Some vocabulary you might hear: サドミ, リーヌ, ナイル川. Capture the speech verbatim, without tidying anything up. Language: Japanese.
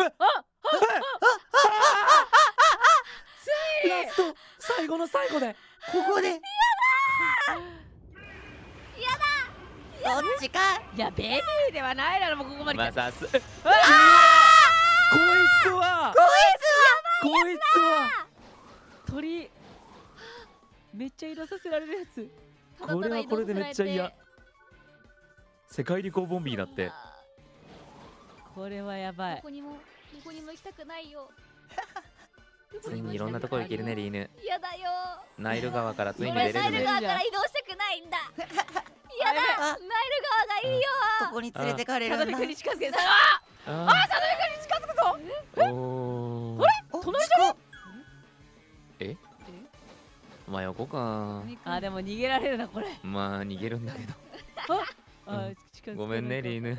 ラスト最後の最後でここでやだやだどっちかいやベビーではないだろもうここまで来たこいつはこいつは鳥めっちゃイラさせられるやつこれはこれでめっちゃ嫌世界旅行ボンビーだってこれはやばいどこにもどこにも行きたくないよついにいろんなとこ行けるねリーヌやだよナイル川からついに出れるねナイル川から移動したくないんだやだナイル川がいいよここに連れてかれるんだサドミ君に近づけたああサドミ君に近づくぞあれ隣じゃないえまあ横かあでも逃げられるなこれまあ逃げるんだけどごめんねリーヌ